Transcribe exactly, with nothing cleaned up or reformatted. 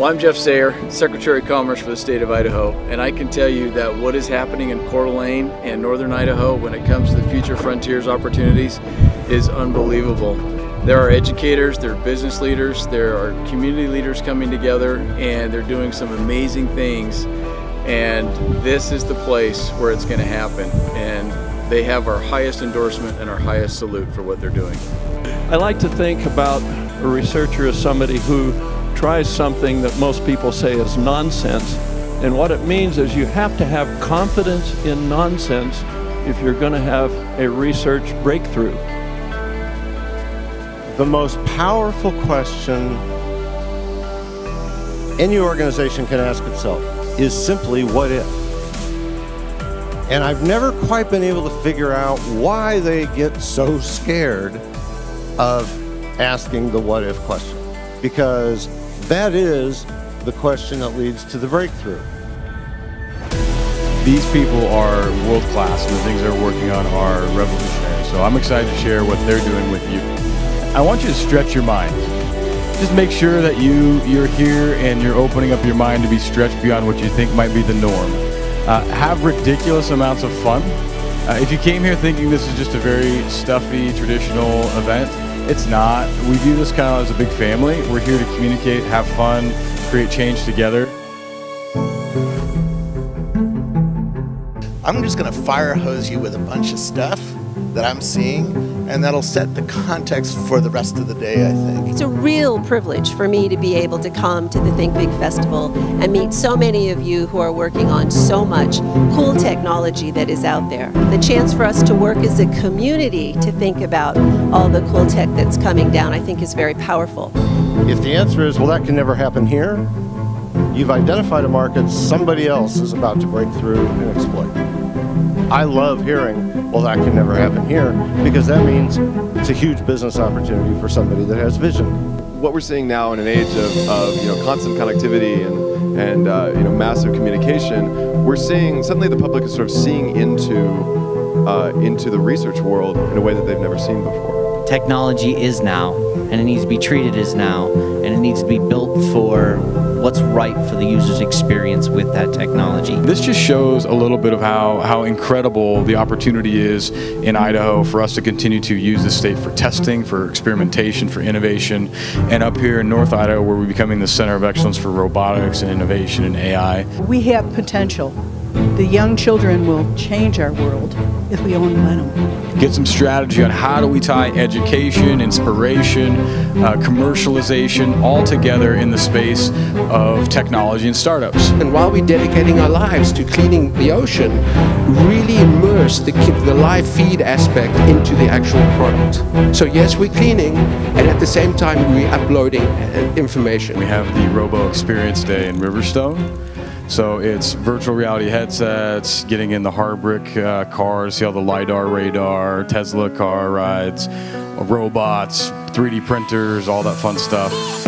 Well, I'm Jeff Sayer, Secretary of Commerce for the state of Idaho, and I can tell you that what is happening in Coeur d'Alene and northern Idaho when it comes to the future frontiers opportunities is unbelievable. There are educators, there are business leaders, there are community leaders coming together, and they're doing some amazing things. And this is the place where it's going to happen. And they have our highest endorsement and our highest salute for what they're doing. I like to think about a researcher as somebody who tries something that most people say is nonsense, and what it means is you have to have confidence in nonsense if you're going to have a research breakthrough. The most powerful question any organization can ask itself is simply, what if? And I've never quite been able to figure out why they get so scared of asking the what if question, because that is the question that leads to the breakthrough. These people are world-class, and the things they're working on are revolutionary, so I'm excited to share what they're doing with you. I want you to stretch your mind. Just make sure that you, you're here and you're opening up your mind to be stretched beyond what you think might be the norm. Uh, have ridiculous amounts of fun. Uh, if you came here thinking this is just a very stuffy, traditional event, it's not. We view this kind of as a big family. We're here to communicate, have fun, create change together. I'm just going to fire hose you with a bunch of stuff that I'm seeing, and that'll set the context for the rest of the day, I think. It's a real privilege for me to be able to come to the Think Big Festival and meet so many of you who are working on so much cool technology that is out there. The chance for us to work as a community to think about all the cool tech that's coming down, I think, is very powerful. If the answer is, well, that can never happen here, you've identified a market somebody else is about to break through and exploit. I love hearing, well, that can never happen here, because that means it's a huge business opportunity for somebody that has vision. What we're seeing now in an age of, of you know, constant connectivity and, and uh, you know, massive communication, we're seeing, suddenly the public is sort of seeing into, uh, into the research world in a way that they've never seen before. Technology is now, and it needs to be treated as now, and it needs to be built for what's right for the user's experience with that technology. This just shows a little bit of how, how incredible the opportunity is in Idaho for us to continue to use the state for testing, for experimentation, for innovation, and up here in North Idaho, where we're becoming the center of excellence for robotics and innovation and A I. We have potential. The young children will change our world if we only let them. Get some strategy on how do we tie education, inspiration, uh, commercialization all together in the space of technology and startups. And while we're dedicating our lives to cleaning the ocean, really immerse the, the live feed aspect into the actual product. So yes, we're cleaning, and at the same time we're uploading information. We have the Robo Experience Day in Riverstone. So it's virtual reality headsets, getting in the Harbrick uh, cars, see all the LiDAR radar, Tesla car rides, robots, three D printers, all that fun stuff.